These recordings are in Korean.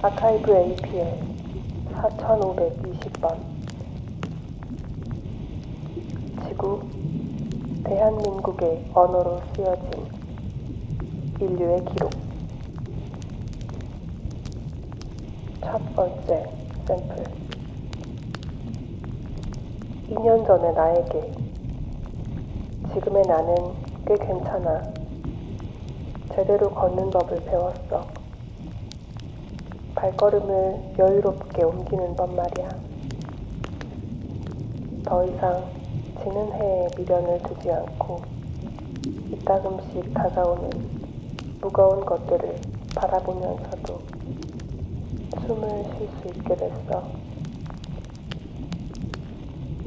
아카이브 APL 4520번 지구, 대한민국의 언어로 쓰여진 인류의 기록 첫 번째 샘플 2년 전의 나에게 지금의 나는 꽤 괜찮아 제대로 걷는 법을 배웠어 발걸음을 여유롭게 옮기는 법 말이야 더 이상 지는 해에 미련을 두지 않고 이따금씩 다가오는 무거운 것들을 바라보면서도 숨을 쉴 수 있게 됐어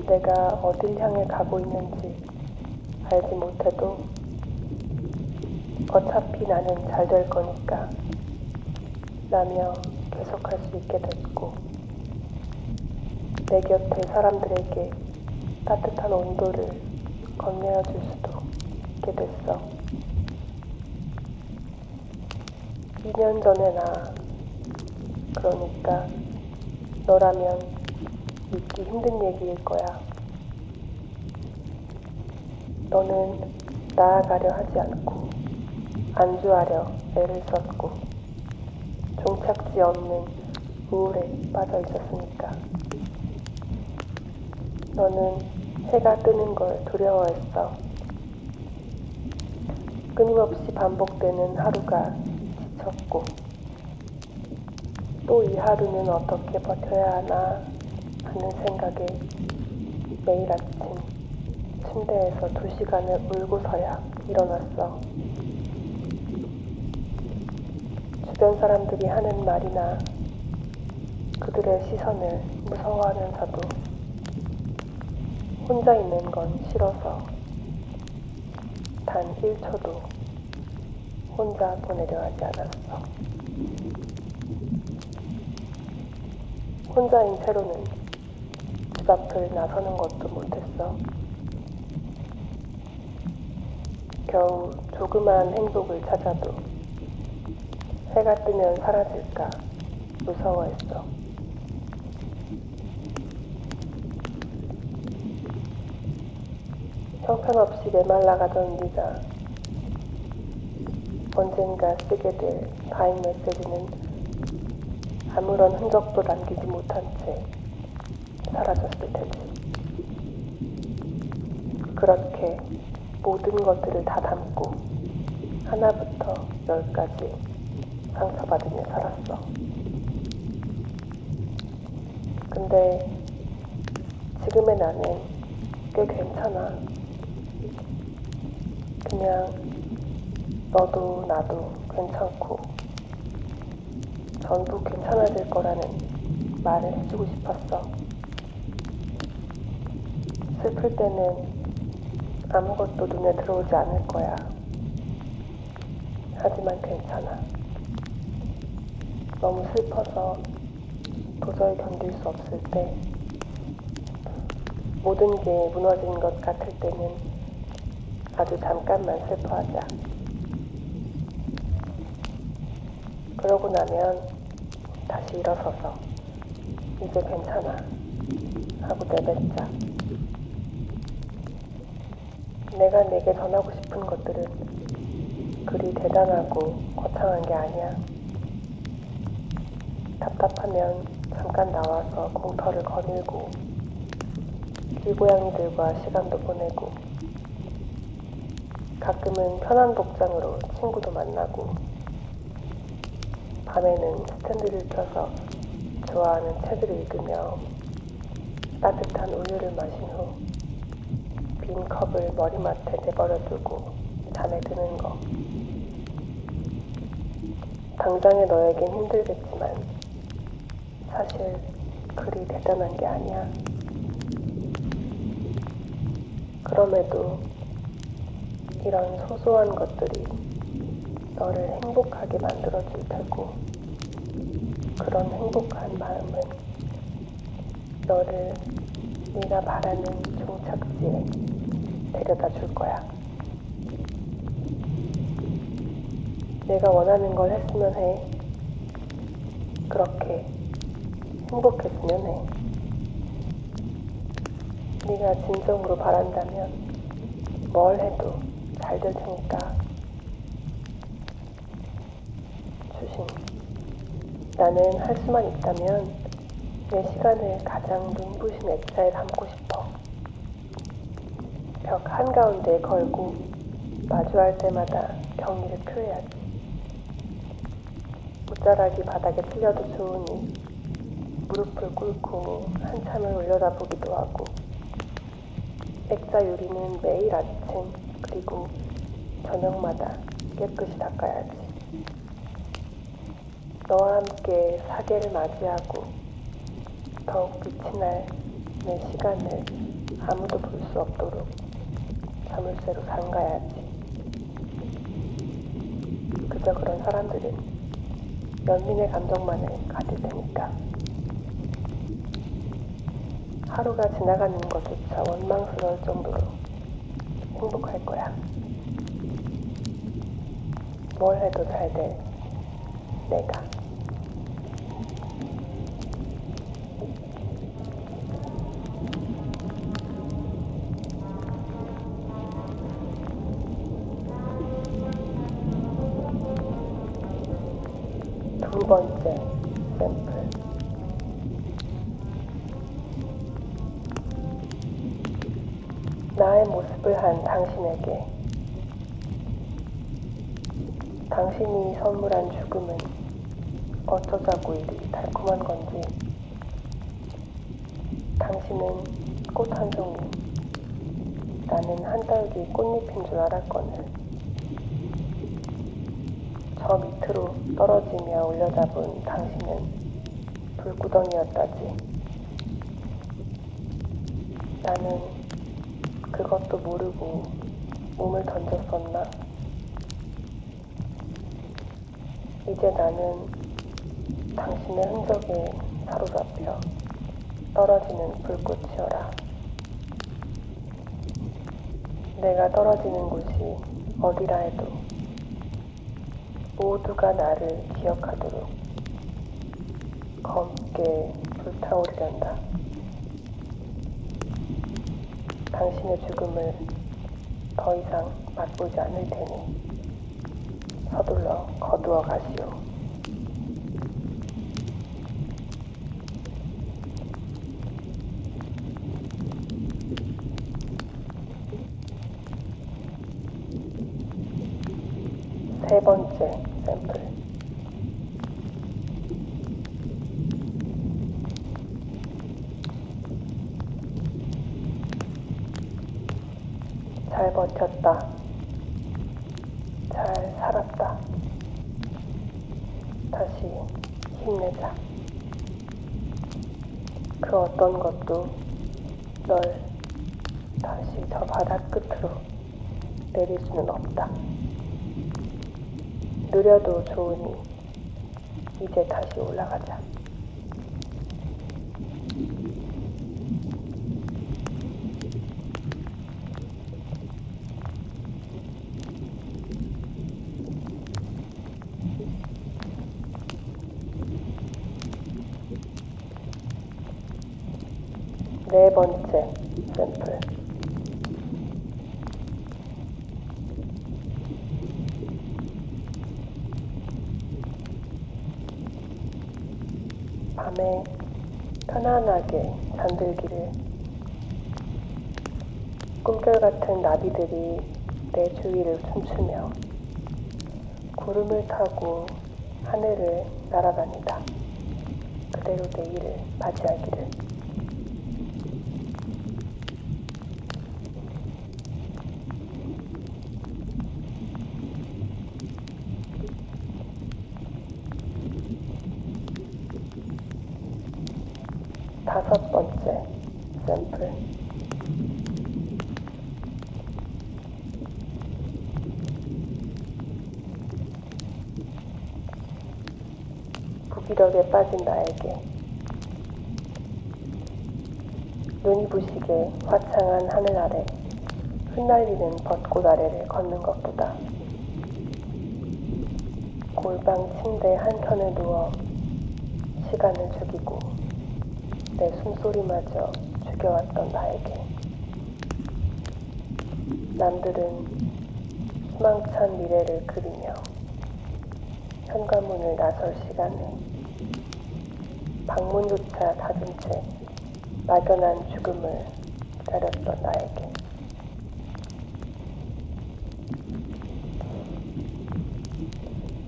내가 어딜 향해 가고 있는지 알지 못해도 어차피 나는 잘 될 거니까 라며 계속할 수 있게 됐고 내 곁에 사람들에게 따뜻한 온도를 건네어 줄 수도 있게 됐어 2년 전의 나 그러니까 너라면 믿기 힘든 얘기일 거야 너는 나아가려 하지 않고 안주하려 애를 썼고 종착지 없는 우울에 빠져 있었으니까 너는 해가 뜨는 걸 두려워했어 끊임없이 반복되는 하루가 지쳤고 또 이 하루는 어떻게 버텨야 하나 하는 생각에 매일 아침 침대에서 2시간을 울고서야 일어났어 주변 사람들이 하는 말이나 그들의 시선을 무서워하면서도 혼자 있는 건 싫어서 단 1초도 혼자 보내려 하지 않았어 혼자인 채로는 집 앞을 나서는 것도 못했어 겨우 조그마한 행복을 찾아도 해가 뜨면 사라질까 무서워했어 형편없이 메말라가던 네가 언젠가 쓰게 될 다잉 메시지는 아무런 흔적도 남기지 못한 채 사라졌을 테지 그렇게 모든 것들을 다 담고 하나부터 10까지 상처받으며 살았어 근데 지금의 나는 꽤 괜찮아 그냥 너도 나도 괜찮고 전부 괜찮아질 거라는 말을 해주고 싶었어 슬플 때는 아무것도 눈에 들어오지 않을 거야 하지만 괜찮아 너무 슬퍼서 도저히 견딜 수 없을 때 모든 게 무너진 것 같을 때는 아주 잠깐만 슬퍼하자 그러고 나면 다시 일어서서 이제 괜찮아 하고 내뱉자 내가 내게 전하고 싶은 것들은 그리 대단하고 거창한 게 아니야 답답하면 잠깐 나와서 공터를 거닐고 길고양이들과 시간도 보내고 가끔은 편한 복장으로 친구도 만나고 밤에는 스탠드를 펴서 좋아하는 책을 읽으며 따뜻한 우유를 마신 후 빈 컵을 머리맡에 내버려두고 잠에 드는 거 당장의 너에겐 힘들겠지만 사실 그리 대단한 게 아니야 그럼에도 이런 소소한 것들이 너를 행복하게 만들어줄 테고 그런 행복한 마음은 너를 네가 바라는 종착지에 데려다 줄 거야 내가 원하는 걸 했으면 해 그렇게 행복해지면 해. 네가 진정으로 바란다면 뭘 해도 잘 될 테니까. 주신, 나는 할 수만 있다면 내 시간을 가장 눈부신 액자에 담고 싶어. 벽 한가운데 걸고 마주할 때마다 경의를 표해야지. 옷자락이 바닥에 틀려도 좋으니 무릎을 꿇고 한참을 올려다보기도 하고, 액자 유리는 매일 아침 그리고 저녁마다 깨끗이 닦아야지. 너와 함께 사계를 맞이하고 더욱 빛이 날 내 시간을 아무도 볼 수 없도록 자물쇠로 잠가야지. 그저 그런 사람들은 연민의 감정만을 가질 테니까. 하루가 지나가는 것조차 원망스러울 정도로 행복할 거야. 뭘 해도 잘 될 내가. 두 번째 샘플. 나의 모습을 한 당신에게. 당신이 선물한 죽음은 어쩌자고 이리 달콤한 건지. 당신은 꽃 한 송이, 나는 한 딸기 꽃잎인 줄 알았거늘. 저 밑으로 떨어지며 올려다본 당신은 불구덩이였다지. 나는 그것도 모르고 몸을 던졌었나? 이제 나는 당신의 흔적에 사로잡혀 떨어지는 불꽃이여라. 내가 떨어지는 곳이 어디라 해도 모두가 나를 기억하도록 검게 불타오르련다. 당신의 죽음을 더 이상 맛보지 않을 테니 서둘러 거두어 가시오. 세 번째 샘플. 잘 버텼다. 잘 살았다. 다시 힘내자. 그 어떤 것도 널 다시 저 바닥 끝으로 내릴 수는 없다. 느려도 좋으니 이제 다시 올라가자. 네 번째 샘플. 밤에 편안하게 잠들기를. 꿈결같은 나비들이 내 주위를 춤추며 구름을 타고 하늘을 날아다니다. 그대로 내일을 맞이하기를. 다섯 번째 샘플. 무기력에 빠진 나에게. 눈이 부시게 화창한 하늘 아래 흩날리는 벚꽃 아래를 걷는 것보다 골방 침대 한켠에 누워 시간은 죽이고 내 숨소리마저 죽여왔던 나에게 남들은 희망찬 미래를 그리며 현관문을 나설 시간에 방문조차 닫은 채 막연한 죽음을 기다렸던 나에게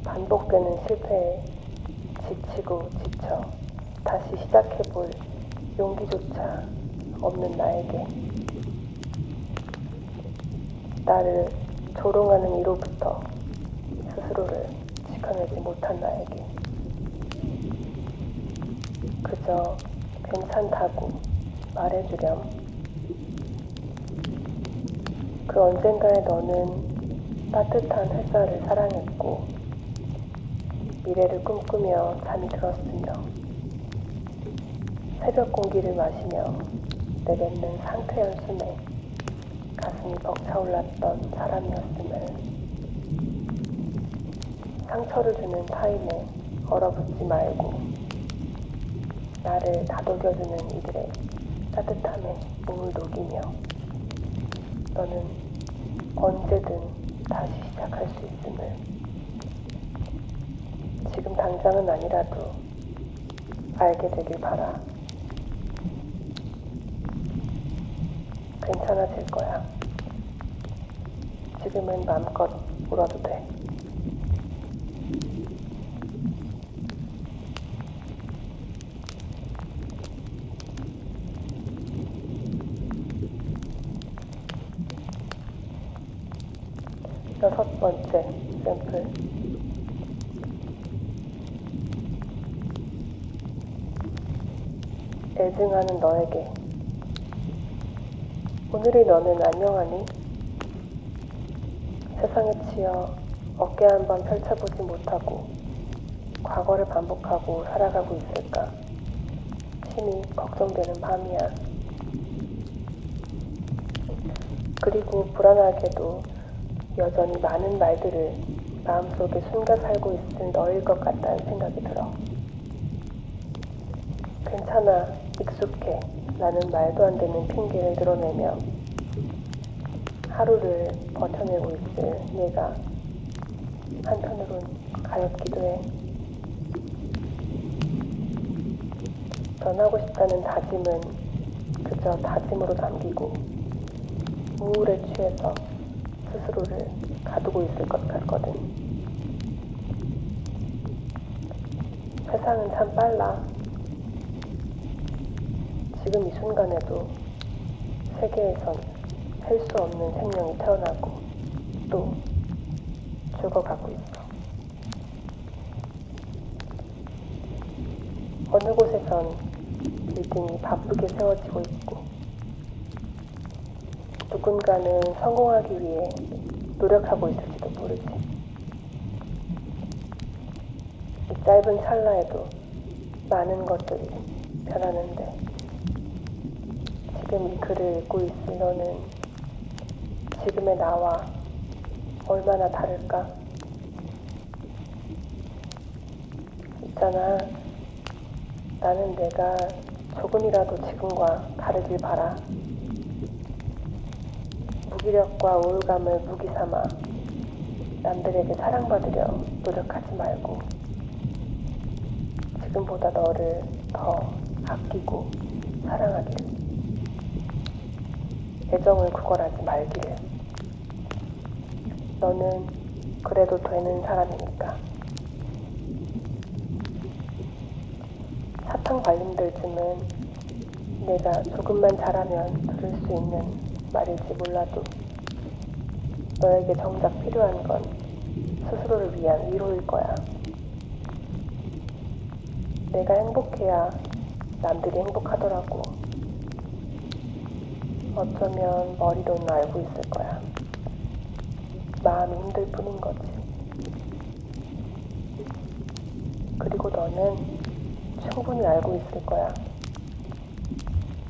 반복되는 실패에 지치고 지쳐 다시 시작해볼 용기조차 없는 나에게 나를 조롱하는 이로부터 스스로를 지켜내지 못한 나에게 그저 괜찮다고 말해주렴. 그 언젠가에 너는 따뜻한 햇살을 사랑했고 미래를 꿈꾸며 잠이 들었으며 새벽 공기를 마시며 내뱉는 상쾌한 숨에 가슴이 벅차올랐던 사람이었음을 상처를 주는 타인에 얼어붙지 말고 나를 다독여주는 이들의 따뜻함에 몸을 녹이며 너는 언제든 다시 시작할 수 있음을 지금 당장은 아니라도 알게 되길 바라. 괜찮아질 거야. 지금은 마음껏 울어도 돼. 여섯 번째 샘플. 애증하는 너에게 오늘의 너는 안녕하니? 세상에 치여 어깨 한번 펼쳐보지 못하고 과거를 반복하고 살아가고 있을까? 심히 걱정되는 밤이야. 그리고 불안하게도 여전히 많은 말들을 마음속에 숨겨 살고 있을 너일 것 같다는 생각이 들어. 괜찮아, 익숙해. 라는 말도 안 되는 핑계를 드러내며 하루를 버텨내고 있을 내가 한편으론 가엾기도 해. 변하고 싶다는 다짐은 그저 다짐으로 남기고 우울에 취해서 스스로를 가두고 있을 것 같거든. 세상은 참 빨라. 지금 이 순간에도 세계에선 셀 수 없는 생명이 태어나고 또 죽어가고 있어. 어느 곳에선 빌딩이 바쁘게 세워지고 있고 누군가는 성공하기 위해 노력하고 있을지도 모르지. 이 짧은 찰나에도 많은 것들이 변하는데 지금 이 글을 읽고 있을 너는 지금의 나와 얼마나 다를까? 있잖아, 나는 내가 조금이라도 지금과 다르길 바라. 무기력과 우울감을 무기 삼아 남들에게 사랑받으려 노력하지 말고 지금보다 너를 더 아끼고 사랑하길. 애정을 구걸하지 말길. 너는 그래도 되는 사람이니까. 사탕 발림들쯤은 내가 조금만 잘하면 들을 수 있는 말일지 몰라도 너에게 정작 필요한 건 스스로를 위한 위로일 거야. 내가 행복해야 남들이 행복하더라고. 어쩌면 머리로는 알고 있을 거야. 마음이 힘들 뿐인 거지. 그리고 너는 충분히 알고 있을 거야.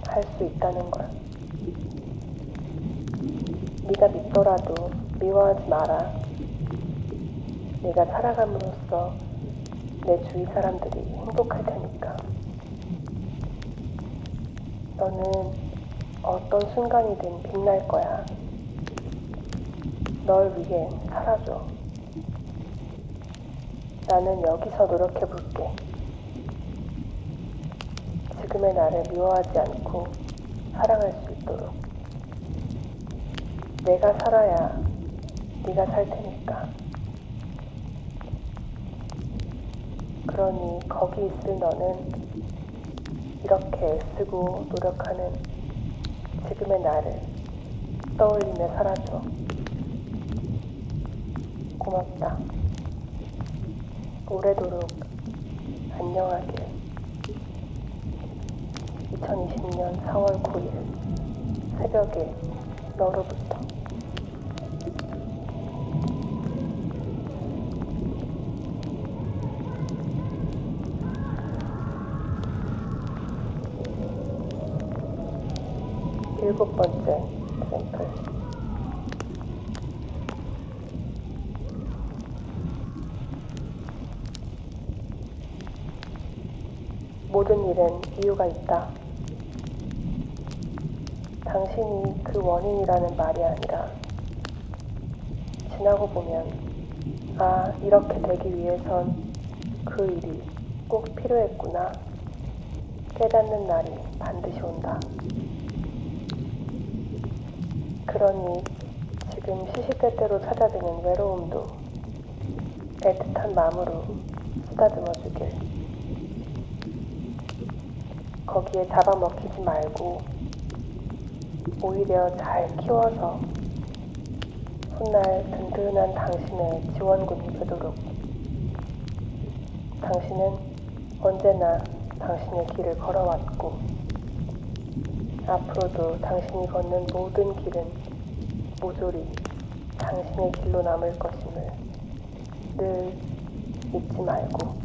할 수 있다는 걸. 네가 믿더라도 미워하지 마라. 네가 살아감으로써 내 주위 사람들이 행복할 테니까. 너는 어떤 순간이든 빛날 거야. 널 위해 살아줘. 나는 여기서 노력해볼게. 지금의 나를 미워하지 않고 사랑할 수 있도록. 내가 살아야 네가 살 테니까. 그러니 거기 있을 너는 이렇게 애쓰고 노력하는 지금의 나를 떠올리며 살아줘. 고맙다. 오래도록 안녕하길. 2020년 4월 9일 새벽에 너로부터. 일곱 번째 샘플. 모든 일은 이유가 있다. 당신이 그 원인이라는 말이 아니라 지나고 보면 아, 이렇게 되기 위해선 그 일이 꼭 필요했구나 깨닫는 날이 반드시 온다. 그러니 지금 시시때때로 찾아드는 외로움도 애틋한 마음으로 쓰다듬어주길. 거기에 잡아먹히지 말고 오히려 잘 키워서 훗날 든든한 당신의 지원군이 되도록. 당신은 언제나 당신의 길을 걸어왔고 앞으로도 당신이 걷는 모든 길은 모조리 당신의 길로 남을 것임을 늘 잊지 말고.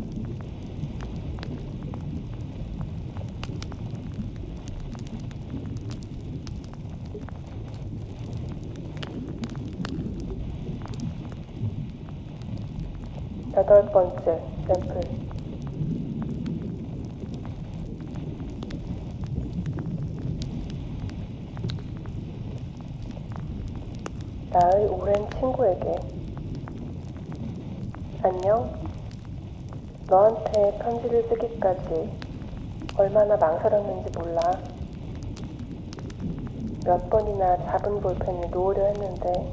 여덟 번째 샘플. 나의 오랜 친구에게 안녕. 너한테 편지를 쓰기까지 얼마나 망설였는지 몰라. 몇 번이나 잡은 볼펜을 놓으려 했는데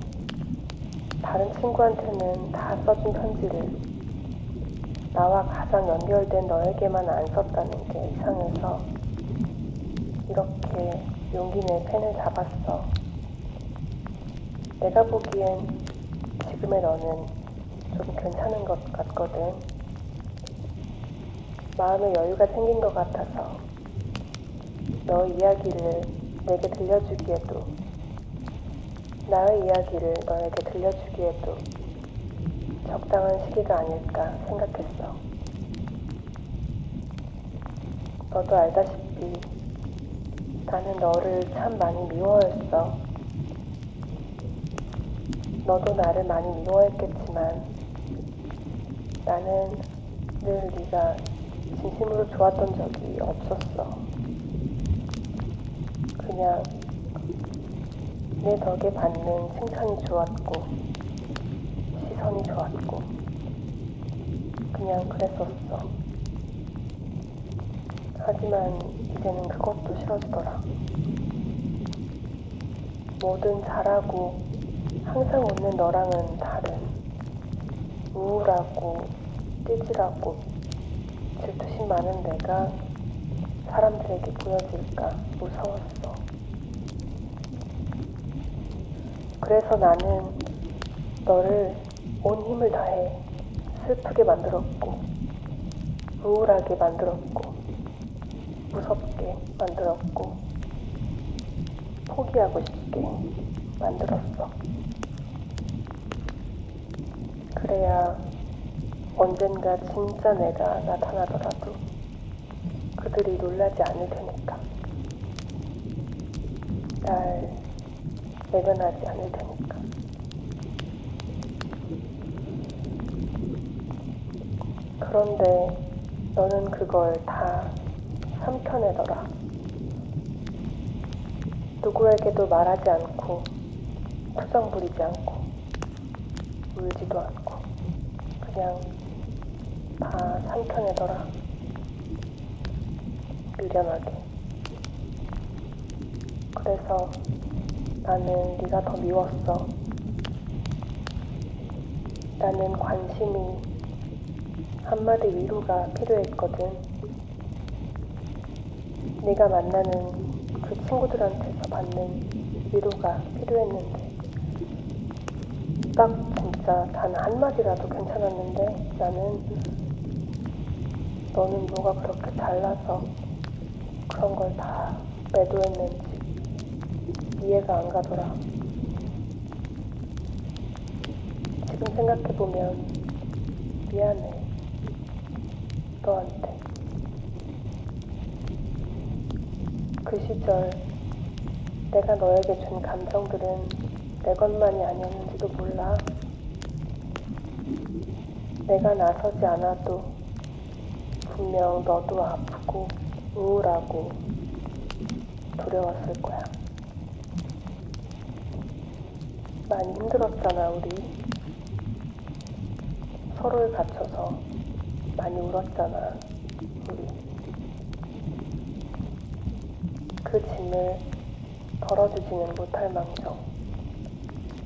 다른 친구한테는 다 써준 편지를 나와 가장 연결된 너에게만 안 썼다는 게 이상해서 이렇게 용기 내 펜을 잡았어. 내가 보기엔 지금의 너는 좀 괜찮은 것 같거든. 마음에 여유가 생긴 것 같아서 너 이야기를 내게 들려주기에도, 나의 이야기를 너에게 들려주기에도 적당한 시기가 아닐까 생각했어. 너도 알다시피 나는 너를 참 많이 미워했어. 너도 나를 많이 미워했겠지만 나는 늘 네가 진심으로 좋았던 적이 없었어. 그냥 내 덕에 받는 칭찬이 좋았고 시선이 좋았고 그냥 그랬었어. 하지만 이제는 그것도 싫어지더라. 뭐든 잘하고 항상 웃는 너랑은 다른 우울하고 찌질하고 질투심 많은 내가 사람들에게 보여질까 무서웠어. 그래서 나는 너를 온 힘을 다해 슬프게 만들었고 우울하게 만들었고 무섭게 만들었고 포기하고 싶게 만들었어. 그래야 언젠가 진짜 내가 나타나더라도 그들이 놀라지 않을 테니까. 날 외면하지 않을 테니까. 그런데 너는 그걸 다 삼켜내더라. 누구에게도 말하지 않고 투정 부리지 않고 울지도 않고 그냥 다 삼켜내더라. 미련하게. 그래서 나는 네가 더 미웠어. 나는 관심이 한마디 위로가 필요했거든. 네가 만나는 그 친구들한테서 받는 위로가 필요했는데 딱 진짜 단 한마디라도 괜찮았는데 나는 너는 뭐가 그렇게 달라서 그런 걸 다 매도했는지 이해가 안 가더라. 지금 생각해보면 미안해, 너한테. 그 시절 내가 너에게 준 감정들은 내 것만이 아니었는지도 몰라. 내가 나서지 않아도 분명 너도 아프고 우울하고 두려웠을 거야. 많이 힘들었잖아, 우리. 서로를 갖춰서 많이 울었잖아, 우리. 그 짐을 덜어주지는 못할 망정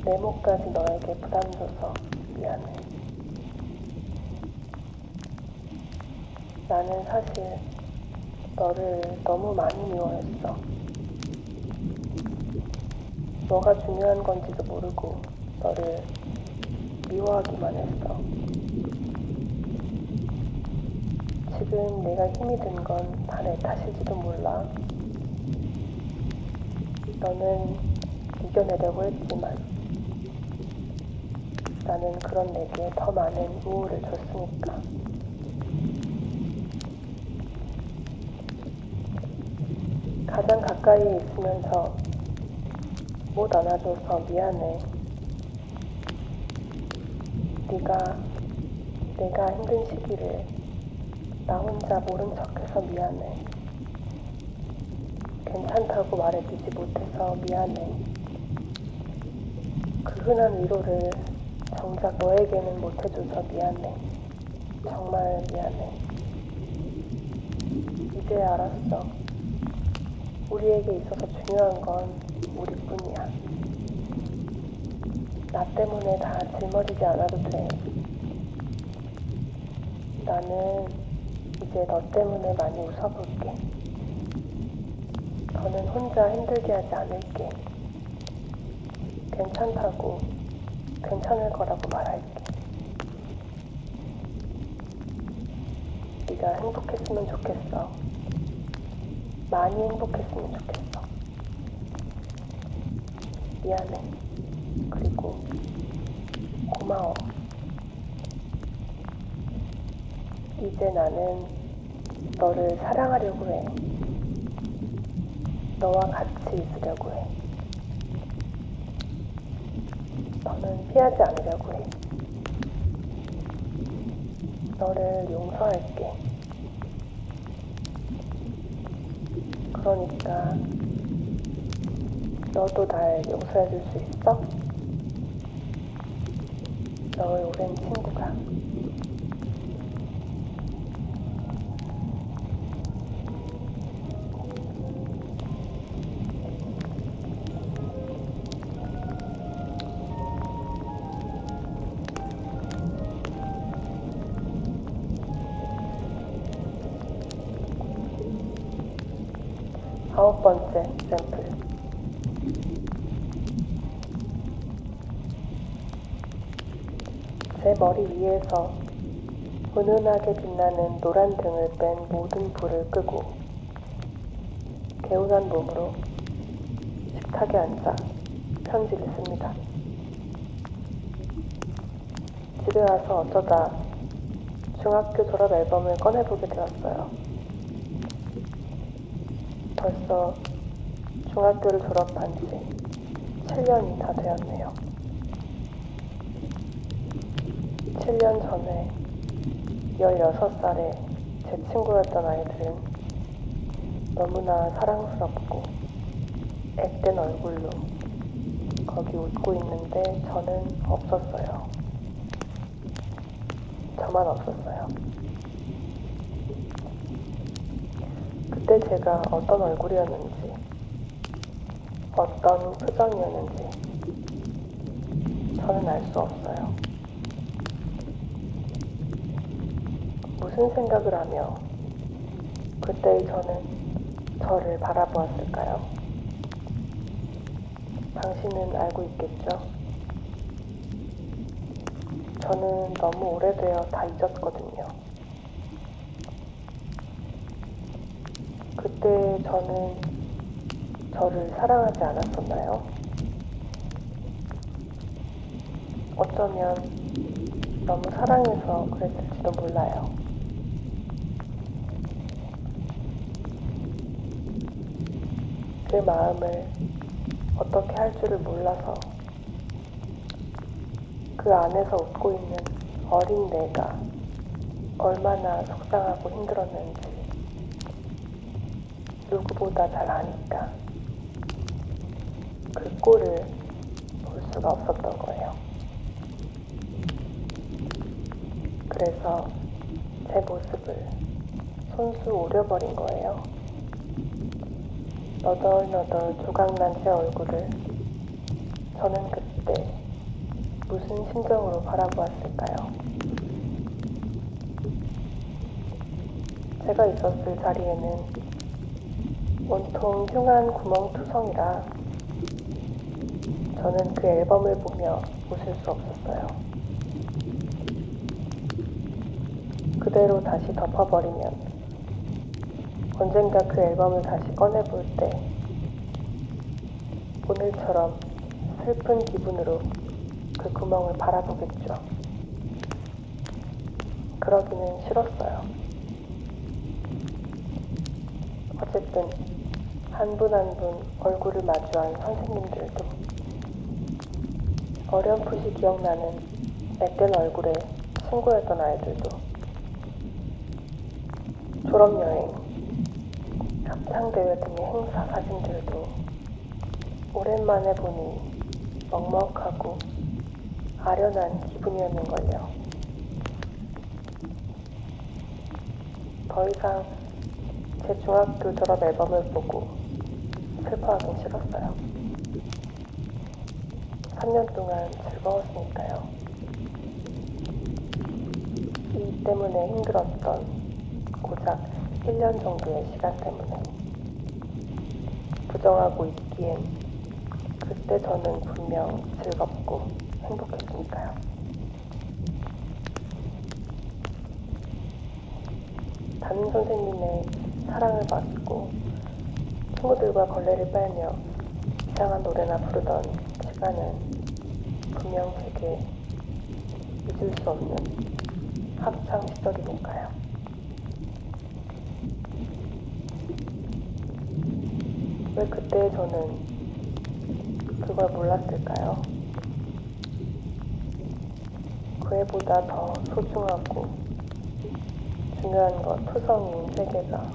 내 몫까지 너에게 부담줘서 미안해. 나는 사실 너를 너무 많이 미워했어. 뭐가 중요한 건지도 모르고 너를 미워하기만 했어. 지금 내가 힘이 든 건 다 내 탓일지도 몰라. 너는 이겨내려고 했지만 나는 그런 내게 더 많은 우울을 줬으니까. 가장 가까이 있으면서 못 안아줘서 미안해. 네가 내가 힘든 시기를 나 혼자 모른 척해서 미안해. 괜찮다고 말해주지 못해서 미안해. 그 흔한 위로를 정작 너에게는 못해줘서 미안해. 정말 미안해. 이제야 알았어. 우리에게 있어서 중요한 건 우리뿐이야. 나 때문에 다 짊어지지 않아도 돼. 나는 이제 너 때문에 많이 웃어볼게. 너는 혼자 힘들게 하지 않을게. 괜찮다고, 괜찮을 거라고 말할게. 네가 행복했으면 좋겠어. 많이 행복했으면 좋겠어. 미안해. 그리고 고마워. 이제 나는 너를 사랑하려고 해. 너와 같이 있으려고 해. 너는 피하지 않으려고 해. 너를 용서할게. 그러니까 너도 날 용서해줄 수 있어? 너의 오랜 친구가. 아홉 번째 샘플. 제 머리 위에서 은은하게 빛나는 노란 등을 뺀 모든 불을 끄고 개운한 몸으로 식탁에 앉아 편지를 씁니다. 집에 와서 어쩌다 중학교 졸업 앨범을 꺼내보게 되었어요. 벌써 중학교를 졸업한 지 7년이 다 되었네요. 7년 전에 16살에 제 친구였던 아이들은 너무나 사랑스럽고 앳된 얼굴로 거기 웃고 있는데 저는 없었어요. 저만 없었어요. 그때 제가 어떤 얼굴이었는지, 어떤 표정이었는지 저는 알 수 없어요. 무슨 생각을 하며 그때의 저는 저를 바라보았을까요? 당신은 알고 있겠죠? 저는 너무 오래되어 다 잊었거든요. 그때 저는 저를 사랑하지 않았었나요? 어쩌면 너무 사랑해서 그랬을지도 몰라요. 제 마음을 어떻게 할 줄을 몰라서 그 안에서 웃고 있는 어린 내가 얼마나 속상하고 힘들었는지 누구보다 잘 아니까 그 꼴을 볼 수가 없었던 거예요. 그래서 제 모습을 손수 오려버린 거예요. 너덜너덜 조각난 제 얼굴을 저는 그때 무슨 심정으로 바라보았을까요? 제가 있었을 자리에는 온통 흉한 구멍투성이라 저는 그 앨범을 보며 웃을 수 없었어요. 그대로 다시 덮어버리면 언젠가 그 앨범을 다시 꺼내볼 때 오늘처럼 슬픈 기분으로 그 구멍을 바라보겠죠. 그러기는 싫었어요. 어쨌든 한 분 한 분 얼굴을 마주한 선생님들도 어렴풋이 기억나는 앳된 얼굴의 친구였던 아이들도 졸업여행, 합창대회 등의 행사 사진들도 오랜만에 보니 먹먹하고 아련한 기분이었는걸요. 더 이상 제 중학교 졸업 앨범을 보고 슬퍼하긴 싫었어요. 3년 동안 즐거웠으니까요. 이 때문에 힘들었던 고작 1년 정도의 시간 때문에 부정하고 있기엔 그때 저는 분명 즐겁고 행복했으니까요. 담임 선생님의 사랑을 받고 친구들과 걸레를 빨며 이상한 노래나 부르던 시간은 분명 되게 잊을 수 없는 학창 시절이니까요. 왜 그때 저는 그걸 몰랐을까요? 그 애보다 더 소중하고 중요한 것 투성이인 세계가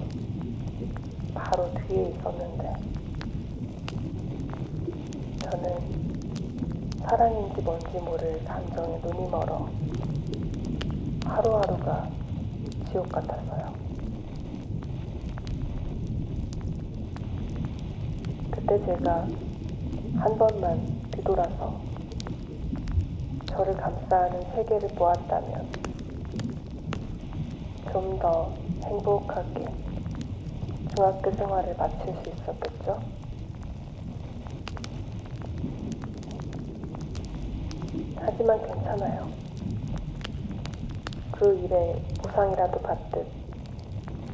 바로 뒤에 있었는데 저는 사랑인지 뭔지 모를 감정에 눈이 멀어 하루하루가 지옥 같았어요. 그때 제가 한 번만 뒤돌아서 저를 감싸는 세계를 보았다면 좀 더 행복하게 중학교 생활을 마칠 수 있었겠죠? 하지만 괜찮아요. 그 일에 보상이라도 받듯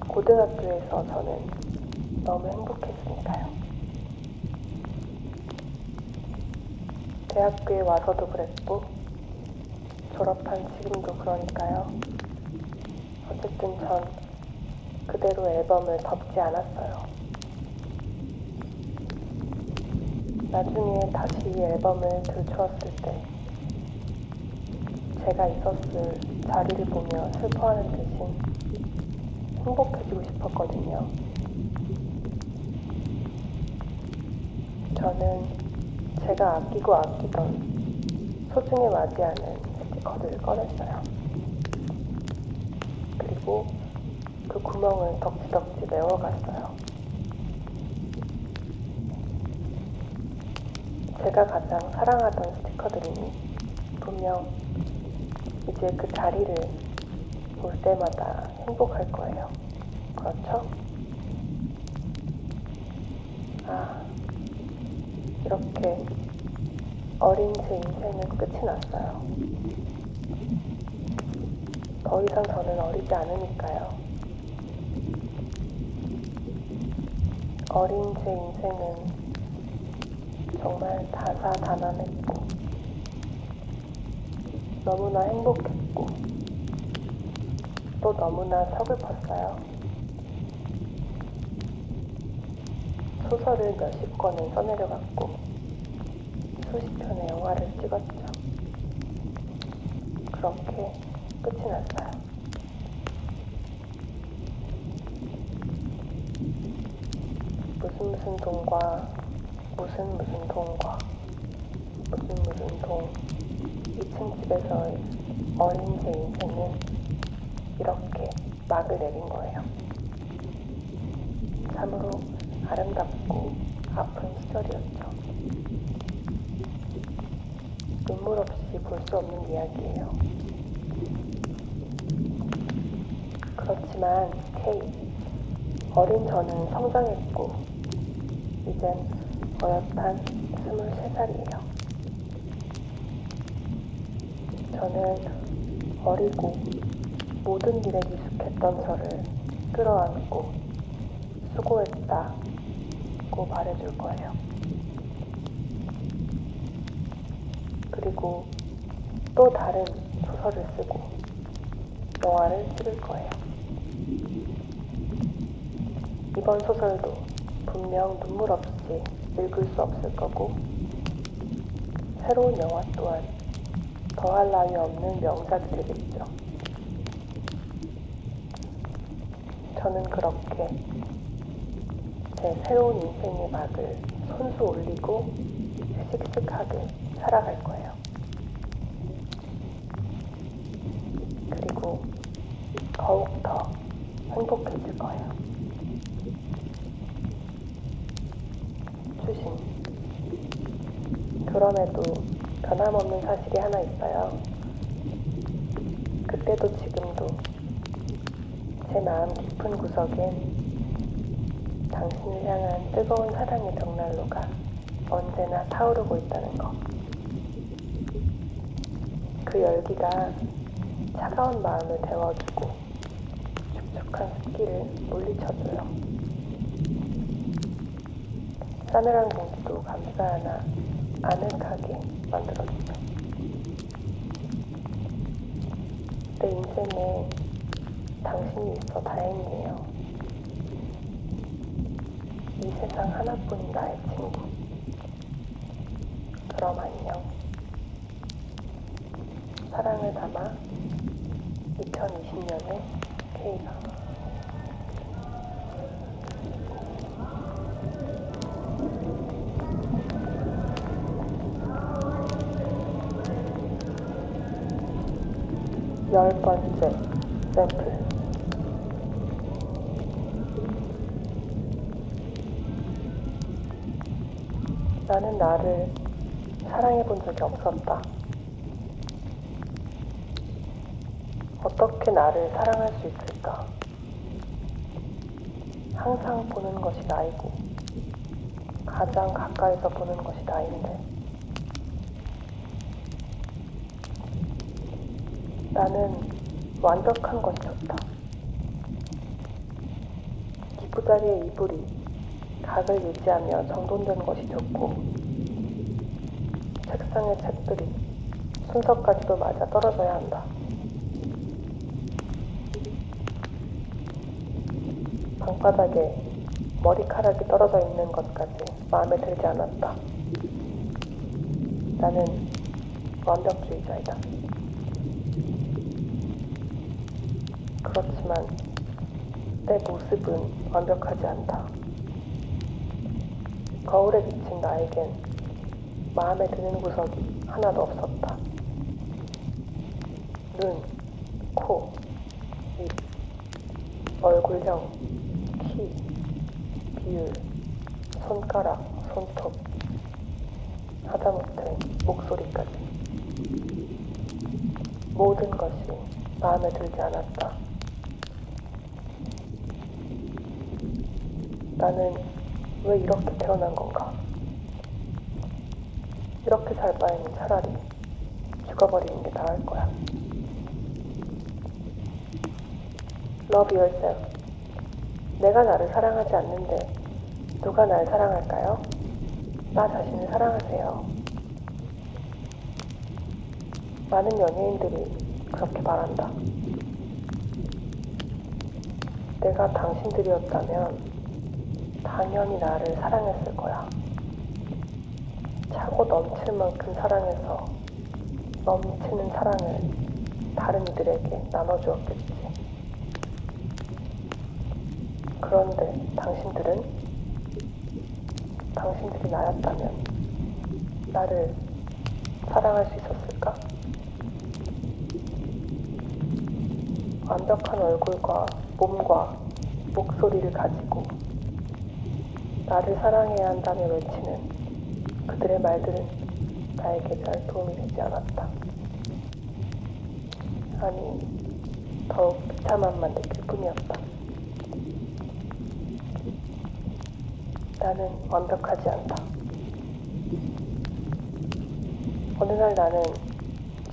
고등학교에서 저는 너무 행복했으니까요. 대학교에 와서도 그랬고 졸업한 지금도 그러니까요. 어쨌든 전 그대로 앨범을 덮지 않았어요. 나중에 다시 이 앨범을 들추었을 때 제 제가 있었을 자리를 보며 슬퍼하는 대신 행복해지고 싶었거든요. 저는 제가 아끼고 아끼던 소중히 맞이하는 스티커들을 꺼냈어요. 그리고 그 구멍을 덕지덕지 메워갔어요. 제가 가장 사랑하던 스티커들이니 분명 이제 그 자리를 볼 때마다 행복할 거예요. 그렇죠? 이렇게 어린 제 인생은 끝이 났어요. 더 이상 저는 어리지 않으니까요. 어린 제 인생은 정말 다사다난했고 너무나 행복했고 또 너무나 서글펐어요. 소설을 몇십 권을 써내려갔고 수십 편의 영화를 찍었죠. 그렇게 끝이 났어요. 무슨 돈과 무슨 돈과 무슨 돈 2층 집에서의 어린 제 인생은 이렇게 막을 내린 거예요. 참으로 아름답고 아픈 시절이었죠. 눈물 없이 볼 수 없는 이야기예요. 그렇지만 K, 어린 저는 성장했고 이젠 어엿한 23살이에요. 저는 어리고 모든 일에 미숙했던 저를 끌어안고 수고했다고 말해줄 거예요. 그리고 또 다른 소설을 쓰고 영화를 찍을 거예요. 이번 소설도 분명 눈물 없이 읽을 수 없을 거고 새로운 영화 또한 더할 나위 없는 명작이 되겠죠. 저는 그렇게 제 새로운 인생의 막을 손수 올리고 씩씩하게 살아갈 거예요. 그리고 더욱 더 행복해질 거예요. 그럼에도 변함없는 사실이 하나 있어요. 그때도 지금도 제 마음 깊은 구석엔 당신을 향한 뜨거운 사랑의 정난로가 언제나 타오르고 있다는 것. 그 열기가 차가운 마음을 데워주고 축축한 습기를 물리쳐줘요. 싸늘한 공기도 감사하나 아늑하게 만들어주죠. 내 인생에 당신이 있어 다행이에요. 이 세상 하나뿐인 나의 친구. 그럼 안녕. 사랑을 담아 2020년의 K가. 열 번째 샘플. 나는 나를 사랑해 본 적이 없었다. 어떻게 나를 사랑할 수 있을까? 항상 보는 것이 나이고 가장 가까이서 보는 것이 나인데 나는 완벽한 것이었다. 기부자리의 이불이 각을 유지하며 정돈된 것이 좋고 책상의 책들이 순서까지도 맞아 떨어져야 한다. 방바닥에 머리카락이 떨어져 있는 것까지 마음에 들지 않았다. 나는 완벽주의자이다. 그렇지만 내 모습은 완벽하지 않다. 거울에 비친 나에겐 마음에 드는 구석이 하나도 없었다. 눈, 코, 입, 얼굴형, 키, 비율, 손가락, 손톱, 하다못해 목소리까지 모든 것이 마음에 들지 않았다. 나는 왜 이렇게 태어난 건가? 이렇게 살 바에는 차라리 죽어버리는 게 나을 거야. Love yourself. 내가 나를 사랑하지 않는데 누가 날 사랑할까요? 나 자신을 사랑하세요. 많은 연예인들이 그렇게 말한다. 내가 당신들이었다면 당연히 나를 사랑했을 거야. 차고 넘칠 만큼 사랑해서 넘치는 사랑을 다른 이들에게 나눠주었겠지. 그런데 당신들이 나였다면 나를 사랑할 수 있었을까? 완벽한 얼굴과 몸과 목소리를 가지고 나를 사랑해야 한다며 외치는 그들의 말들은 나에게 잘 도움이 되지 않았다. 아니, 더욱 비참함만 느낄 뿐이었다. 나는 완벽하지 않다. 어느 날 나는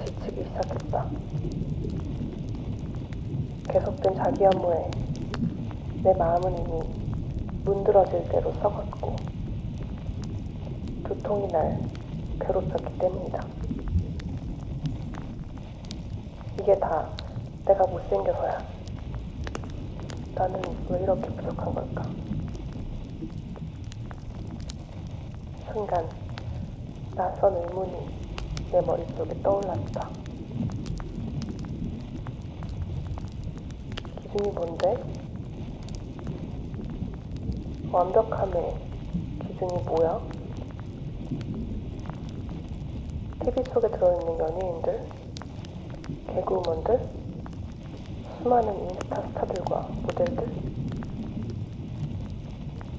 지치기 시작했다. 계속된 자기 혐오에 내 마음은 이미 문드러질 대로 썩었고 두통이 날 괴롭혔기 때문이다. 이게 다 내가 못생겨서야. 나는 왜 이렇게 부족한 걸까? 순간 낯선 의문이 내 머릿속에 떠올랐다. 기준이 뭔데? 완벽함의 기준이 뭐야? TV 속에 들어있는 연예인들, 개그우먼들, 수많은 인스타 스타들과 모델들.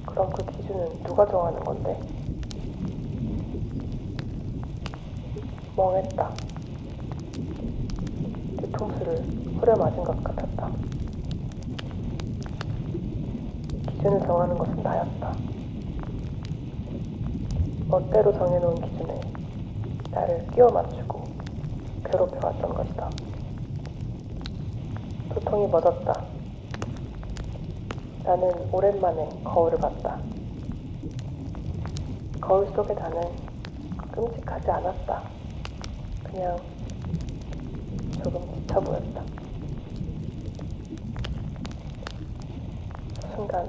그럼 그 기준은 누가 정하는 건데? 멍했다. 뒤통수를 후려맞은 것 같았다. 기준을 정하는 것은 나였다. 멋대로 정해놓은 기준에 나를 끼워 맞추고 괴롭혀왔던 것이다. 두통이 멎었다. 나는 오랜만에 거울을 봤다. 거울 속의 나는 끔찍하지 않았다. 그냥 조금 지쳐 보였다. 순간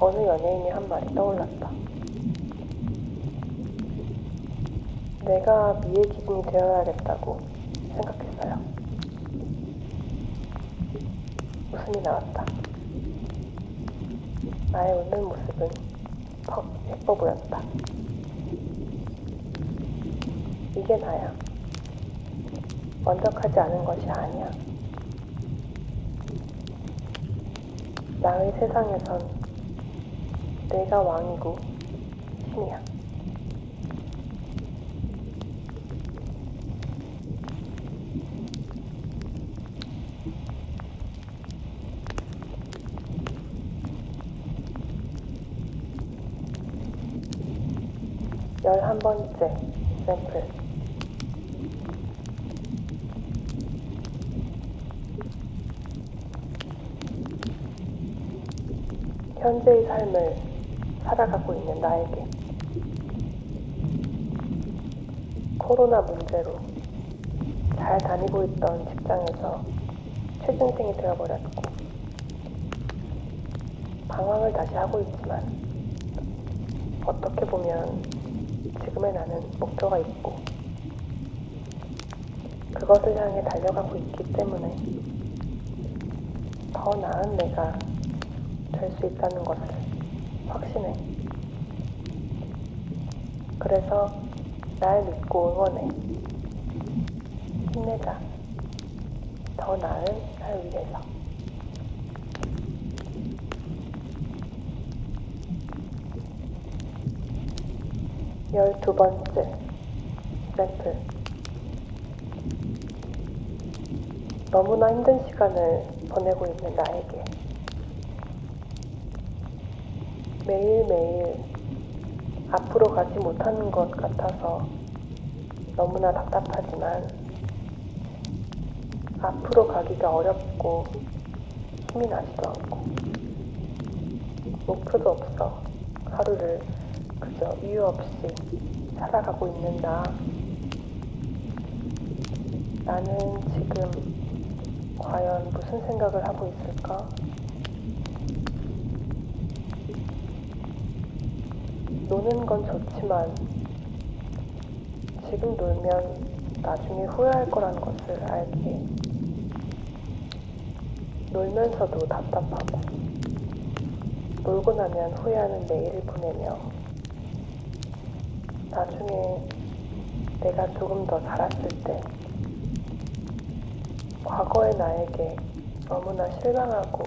어느 연예인이 한 말이 떠올랐다. 내가 미의 기준이 되어야겠다고 생각했어요. 웃음이 나왔다. 나의 웃는 모습은 퍽 예뻐 보였다. 이게 나야. 완벽하지 않은 것이 아니야. 나의 세상에선 내가 왕이고 신이야. 열한 번째 샘플. 현재의 삶을 살아가고 있는 나에게 코로나 문제로 잘 다니고 있던 직장에서 취준생이 되어버렸고 방황을 다시 하고 있지만 어떻게 보면 지금의 나는 목표가 있고 그것을 향해 달려가고 있기 때문에 더 나은 내가 될 수 있다는 것을 확신해. 그래서 날 믿고 응원해. 힘내자. 더 나은 날 위해서. 열두 번째 샘플. 너무나 힘든 시간을 보내고 있는 나에게 매일매일 앞으로 가지 못하는 것 같아서 너무나 답답하지만 앞으로 가기가 어렵고 힘이 나지도 않고 목표도 없어 하루를 그저 이유 없이 살아가고 있는다. 나는 지금 과연 무슨 생각을 하고 있을까? 노는 건 좋지만 지금 놀면 나중에 후회할 거라는 것을 알기에 놀면서도 답답하고 놀고 나면 후회하는 매일을 보내며 나중에 내가 조금 더 자랐을 때 과거의 나에게 너무나 실망하고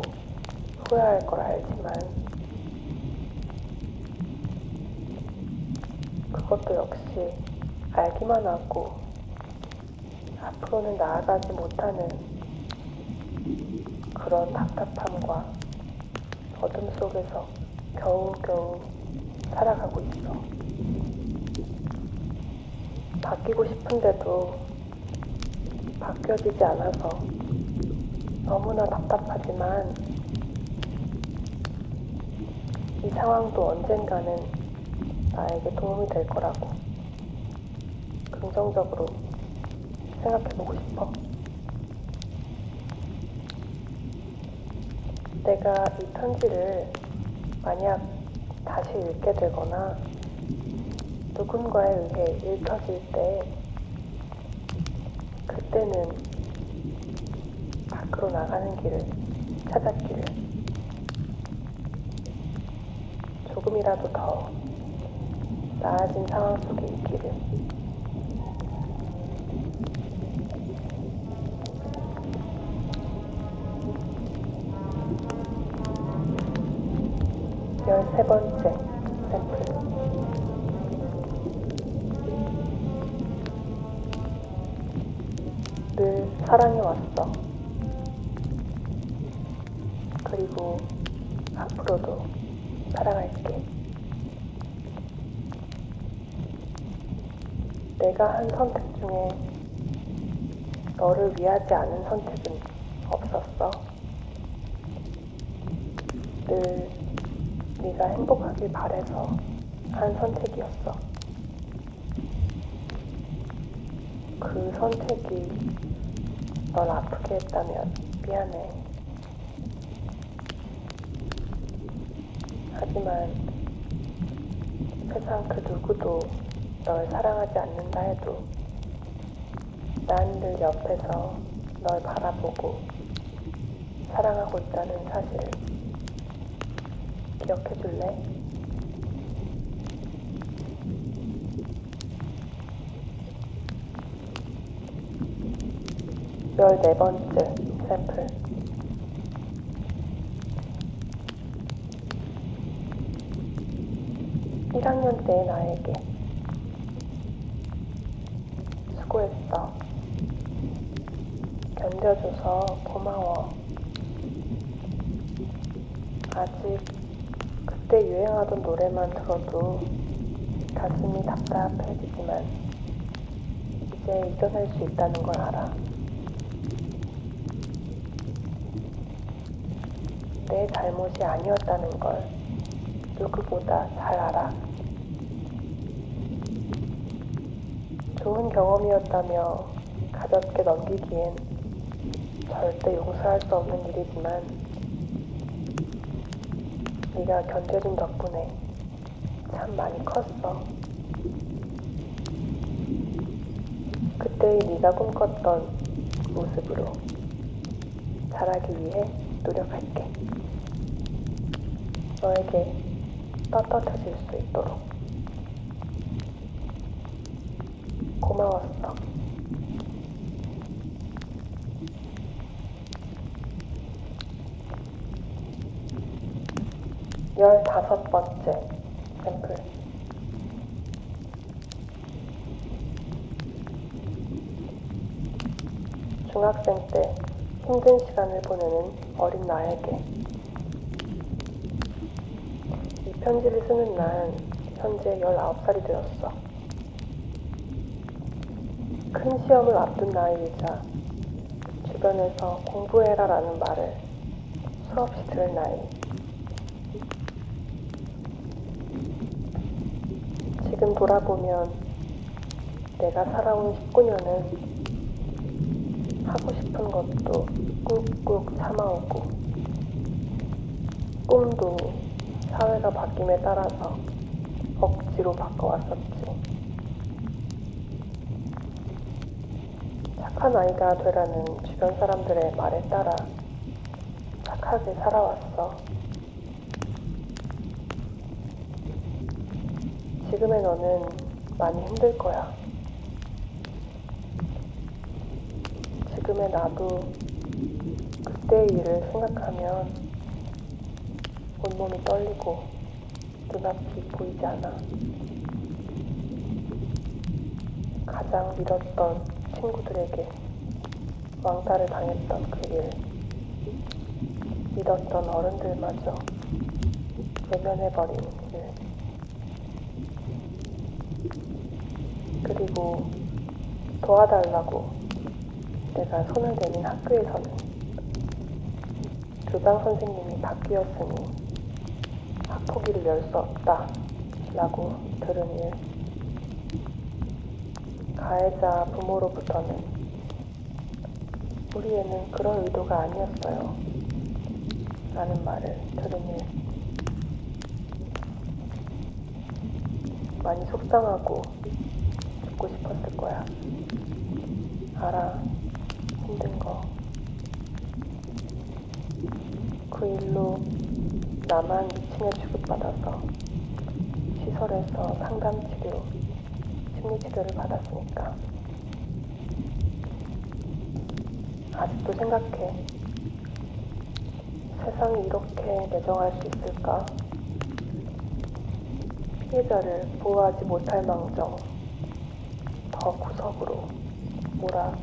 후회할 걸 알지만 그것도 역시 알기만 하고 앞으로는 나아가지 못하는 그런 답답함과 어둠 속에서 겨우겨우 살아가고 있어. 바뀌고 싶은데도 바뀌어지지 않아서 너무나 답답하지만 이 상황도 언젠가는 나에게 도움이 될 거라고 긍정적으로 생각해보고 싶어. 내가 이 편지를 만약 다시 읽게 되거나 누군가에 의해 읽혀질 때 그때는 밖으로 나가는 길을 찾았기를 조금이라도 더 나아진 상황 속에 있기를. 열세 번째 샘플. 늘 사랑해왔어. 그리고 앞으로도 사랑할게. 내가 한 선택 중에 너를 위하지 않은 선택은 없었어. 늘 네가 행복하길 바래서 한 선택이었어. 그 선택이 널 아프게 했다면 미안해. 하지만 세상 그 누구도 널 사랑하지 않는다 해도 난 늘 옆에서 널 바라보고 사랑하고 있다는 사실을 기억해 줄래? 열네 번째 샘플. (1학년) 때의 나에게 수고했어. 견뎌줘서 고마워. 아직 그때 유행하던 노래만 들어도 가슴이 답답해지지만 이제 이겨낼 수 있다는 걸 알아. 내 잘못이 아니었다는 걸 누구보다 잘 알아. 좋은 경험이었다며 가볍게 넘기기엔 절대 용서할 수 없는 일이지만 네가 견뎌준 덕분에 참 많이 컸어. 그때의 네가 꿈꿨던 모습으로 자라기 위해 노력할 게. 너에게 떳떳해질 수 있도록. 고마웠어. 열다섯 번째 샘플. 중학생 때 힘든 시간을 보내는 어린 나에게 이 편지를 쓰는 난 현재 19살이 되었어. 큰 시험을 앞둔 나이이자 주변에서 공부해라 라는 말을 수없이 들을 나이. 지금 돌아보면 내가 살아온 19년은 하고 싶은 것도 꾹꾹 참아오고 꿈도 사회가 바뀜에 따라서 억지로 바꿔왔었지. 착한 아이가 되라는 주변 사람들의 말에 따라 착하게 살아왔어. 지금의 너는 많이 힘들 거야. 지금의 나도 그때의 일을 생각하면 온몸이 떨리고 눈앞이 보이지 않아. 가장 믿었던 친구들에게 왕따를 당했던 그 일, 믿었던 어른들마저 외면해버린 일, 그리고 도와달라고 내가 손을 내민 학교에서는 교장 선생님이 바뀌었으니 학폭위를 열 수 없다 라고 들은 일, 가해자 부모로부터는 우리 애는 그럴 의도가 아니었어요 라는 말을 들은 일, 많이 속상하고 죽고 싶었을 거야. 알아, 힘든 거. 그 일로 나만 미친애 취급받아서 시설에서 상담치료, 심리치료를 받았으니까. 아직도 생각해. 세상이 이렇게 매정할 수 있을까? 피해자를 보호하지 못할 망정 더 구석으로 몰아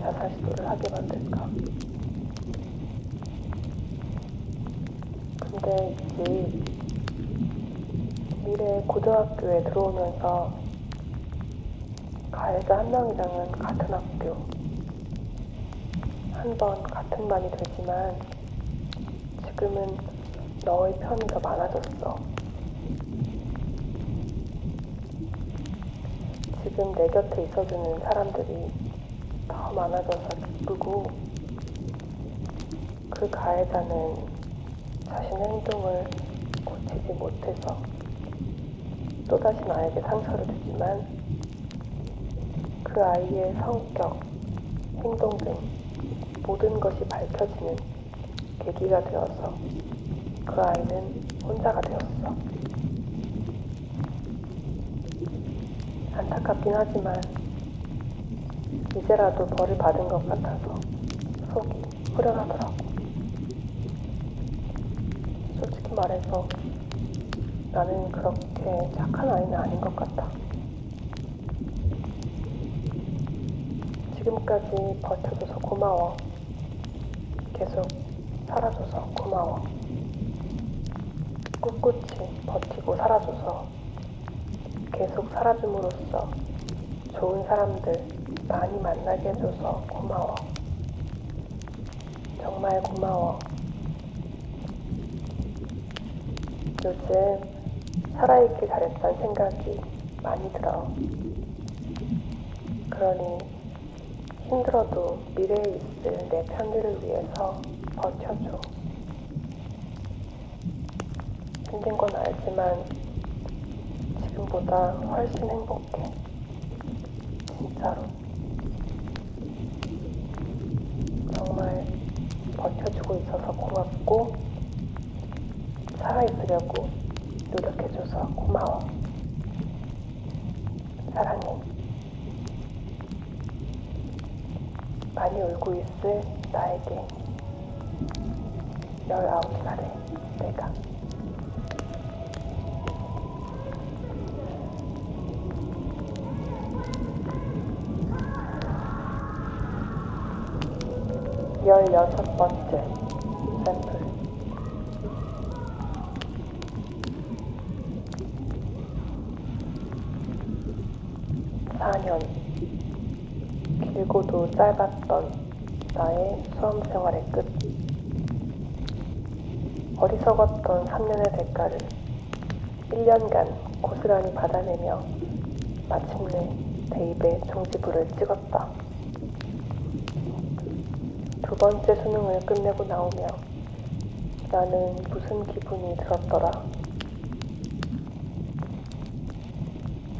자살 시도를 하게 만들까? 근데 이제 미래 고등학교에 들어오면서 가해자 한 명이랑은 같은 학교, 한 번 같은 반이 되지만 지금은 너의 편이 더 많아졌어. 지금 내 곁에 있어주는 사람들이 더 많아져서 기쁘고, 그 가해자는 자신의 행동을 고치지 못해서 또다시 나에게 상처를 주지만 그 아이의 성격, 행동 등 모든 것이 밝혀지는 계기가 되어서 그 아이는 혼자가 되었어. 안타깝긴 하지만 이제라도 벌을 받은 것 같아서 속이 후련하더라고. 솔직히 말해서 나는 그렇게 착한 아이는 아닌 것 같아. 지금까지 버텨줘서 고마워. 계속 살아줘서 고마워. 꿋꿋이 버티고 살아줘서, 계속 살아줌으로써 좋은 사람들 많이 만나게 해줘서 고마워. 정말 고마워. 요즘 살아있길 잘했다는 생각이 많이 들어. 그러니 힘들어도 미래에 있을 내 편들을 위해서 버텨줘. 힘든 건 알지만 보다 훨씬 행복해. 진짜로. 정말 버텨주고 있어서 고맙고, 살아있으려고 노력해줘서 고마워. 사랑해. 많이 울고 있을 나에게 19살의 내가. 열여섯 번째 샘플. 길고도 짧았던 나의 수험생활의 끝. 어리석었던 3년의 대가를 1년간 고스란히 받아내며 마침내 대입의 종지부를 찍었다. 두 번째 수능을 끝내고 나오며 나는 무슨 기분이 들었더라.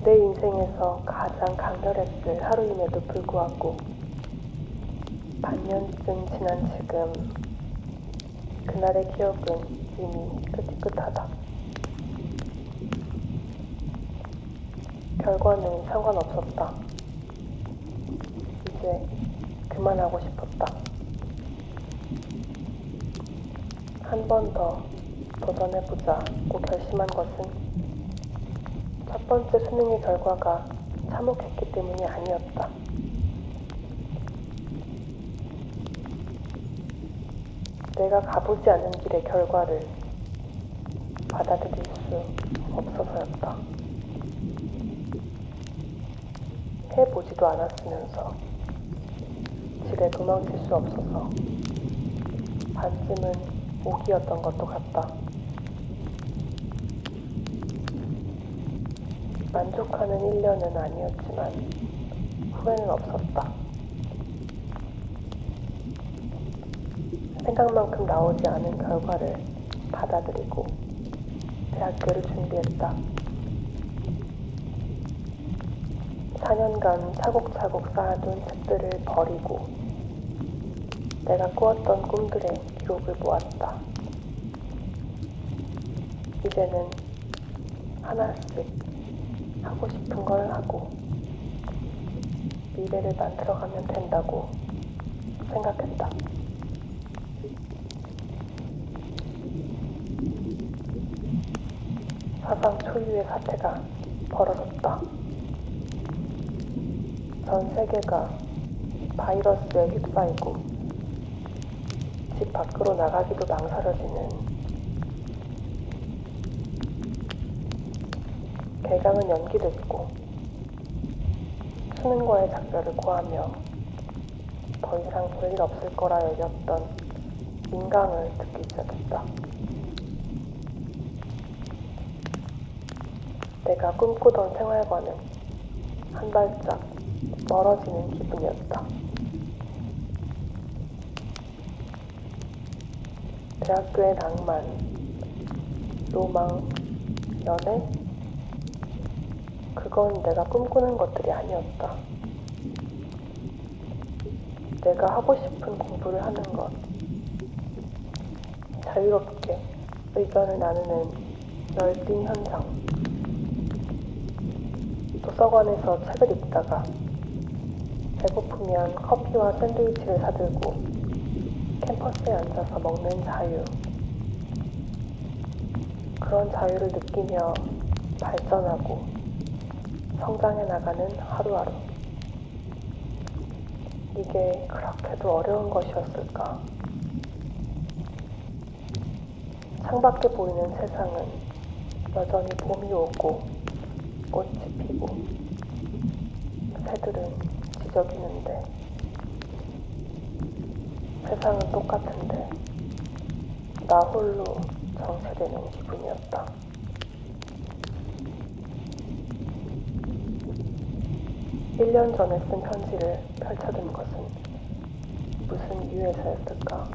내 인생에서 가장 강렬했을 하루임에도 불구하고 반년쯤 지난 지금 그날의 기억은 이미 끄트끄트하다. 결과는 상관없었다. 이제 그만하고 싶었다. 한 번 더 도전해보자고 결심한 것은 첫 번째 수능의 결과가 참혹했기 때문이 아니었다. 내가 가보지 않은 길의 결과를 받아들일 수 없어서였다. 해보지도 않았으면서 집에 도망칠 수 없어서 반쯤은 오기였던 것도 같다. 만족하는 1년은 아니었지만 후회는 없었다. 생각만큼 나오지 않은 결과를 받아들이고 대학교를 준비했다. 4년간 차곡차곡 쌓아둔 책들을 버리고 내가 꾸었던 꿈들의 기록을 모았다. 이제는 하나씩 하고 싶은 걸 하고 미래를 만들어가면 된다고 생각했다. 사상 초유의 사태가 벌어졌다. 전 세계가 바이러스에 휩싸이고 집 밖으로 나가기도 망설여지는 대강은 연기됐고 수능과의 작별을 고하며 더 이상 볼 일 없을 거라 여겼던 인강을 듣기 시작했다. 내가 꿈꾸던 생활과는 한 발짝 멀어지는 기분이었다. 대학교의 낭만, 로망, 연애, 그건 내가 꿈꾸는 것들이 아니었다. 내가 하고 싶은 공부를 하는 것, 자유롭게 의견을 나누는 열띤 현상, 도서관에서 책을 읽다가 배고프면 커피와 샌드위치를 사들고 캠퍼스에 앉아서 먹는 자유, 그런 자유를 느끼며 발전하고 성장해 나가는 하루하루. 이게 그렇게도 어려운 것이었을까? 창밖에 보이는 세상은 여전히 봄이 오고 꽃이 피고 새들은 지저귀는데 세상은 똑같은데 나 홀로 정체되는 기분이었다. 일 년 전에 쓴 편지를 펼쳐둔 것은 무슨 이유에서였을까?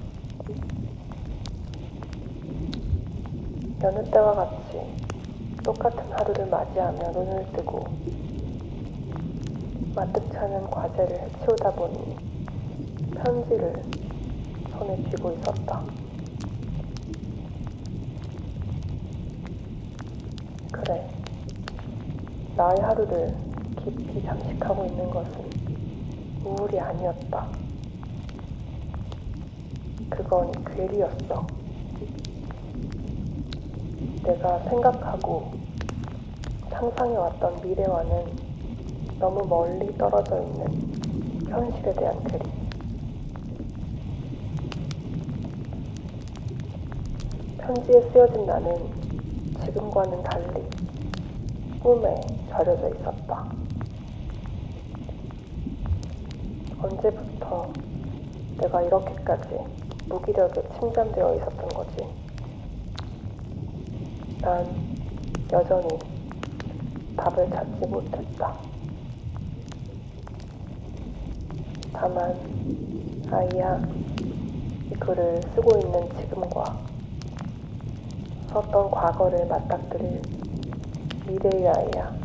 여느 때와 같이 똑같은 하루를 맞이하며 눈을 뜨고 마뜩치 않은 과제를 해치우다 보니 편지를 보내주고 있었다. 그래, 나의 하루를 깊이 잠식하고 있는 것은 우울이 아니었다. 그건 괴리였어. 내가 생각하고 상상해왔던 미래와는 너무 멀리 떨어져 있는 현실에 대한 괴리. 편지에 쓰여진 나는 지금과는 달리 꿈에 절여져 있었다. 언제부터 내가 이렇게까지 무기력에 침잠되어 있었던 거지? 난 여전히 답을 찾지 못했다. 다만, 아이야, 이 글을 쓰고 있는 지금과 썼던 과거를 맞닥뜨릴 미래의 아이야,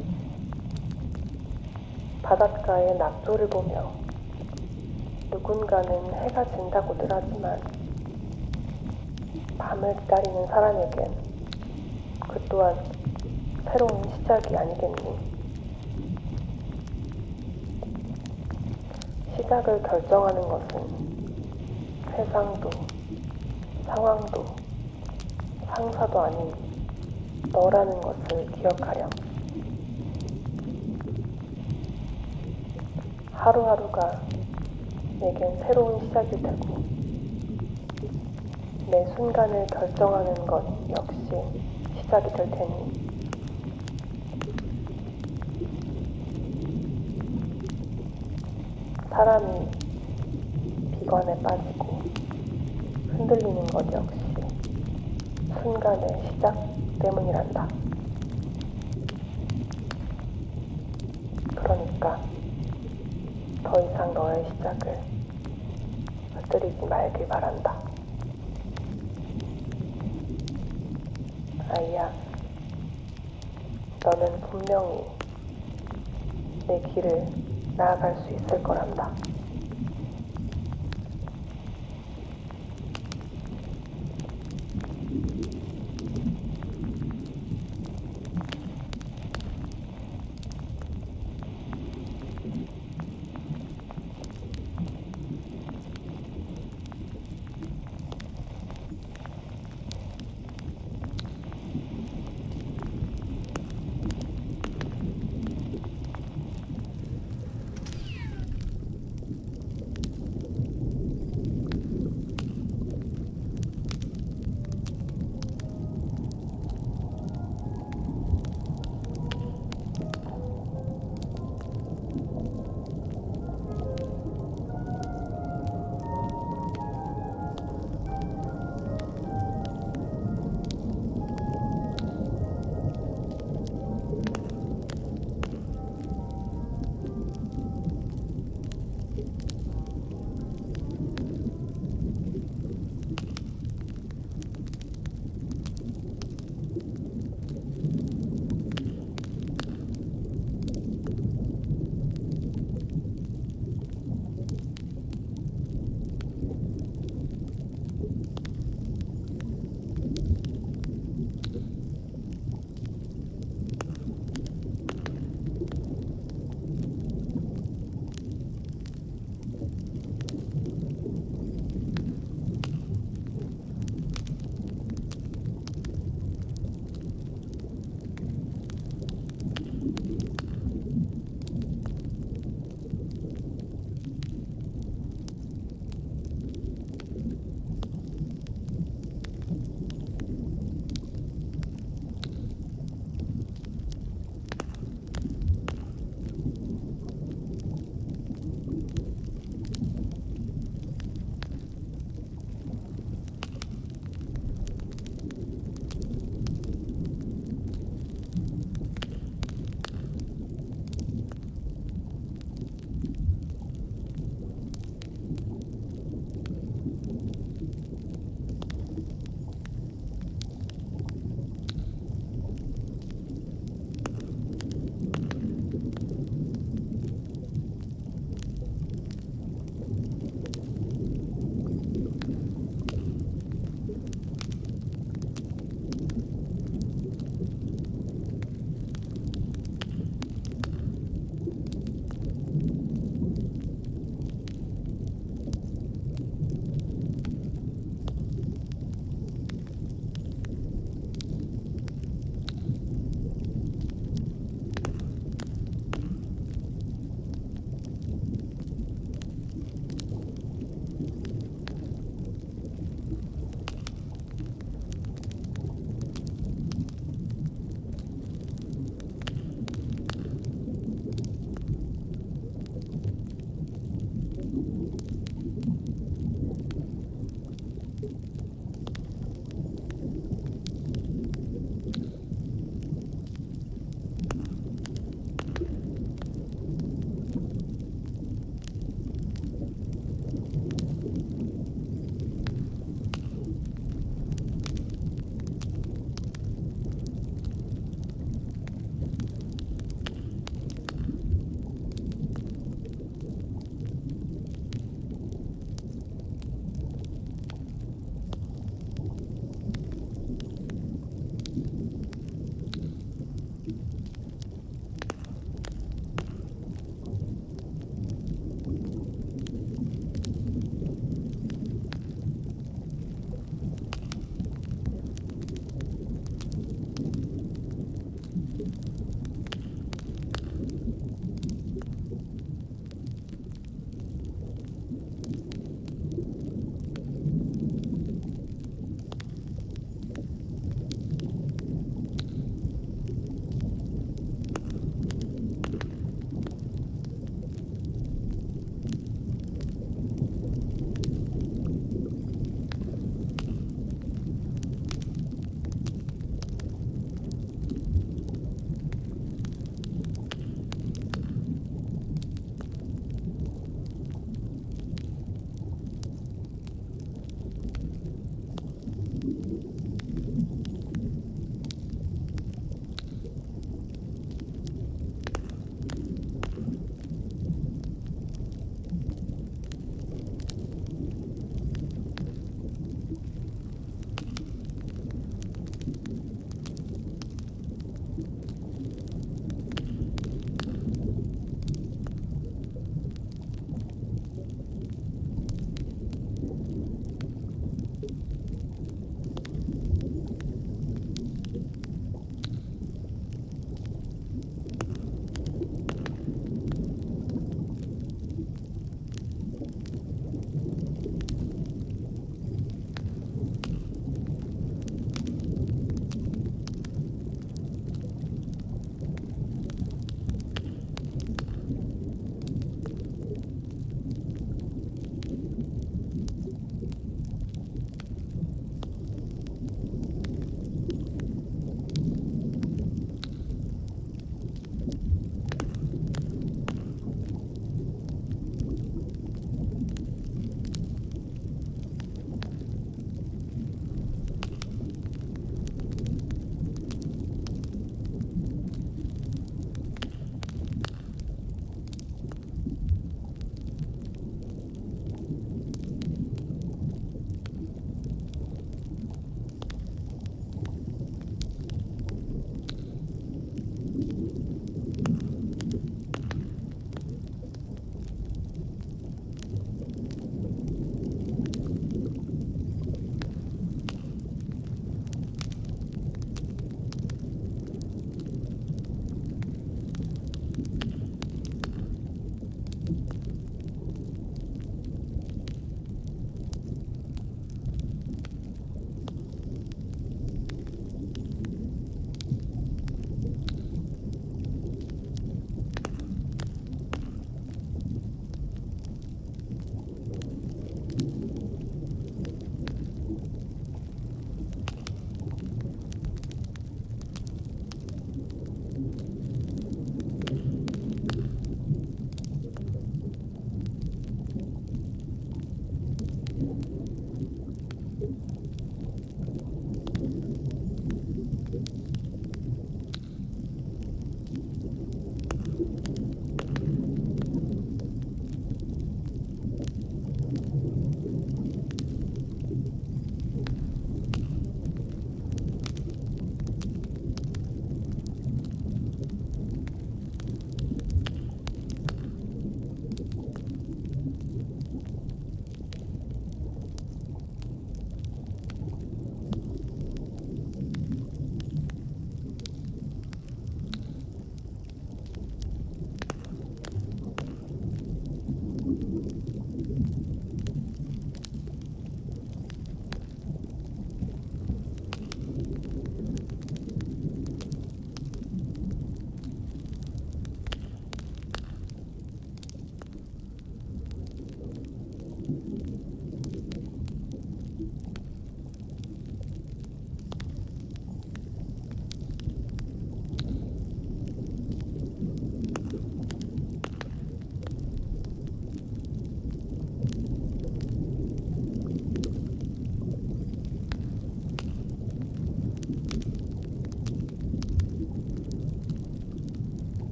바닷가의 낙조를 보며 누군가는 해가 진다고들 하지만 밤을 기다리는 사람에겐 그 또한 새로운 시작이 아니겠니? 시작을 결정하는 것은 세상도 상황도 상사도 아닌 너라는 것을 기억하렴. 하루하루가 내겐 새로운 시작이 되고 내 순간을 결정하는 것 역시 시작이 될 테니 사람이 비관에 빠지고 흔들리는 것 역시 순간의 시작 때문이란다. 그러니까 더 이상 너의 시작을 흔들리지 말길 바란다. 아이야, 너는 분명히 내 길을 나아갈 수 있을 거란다.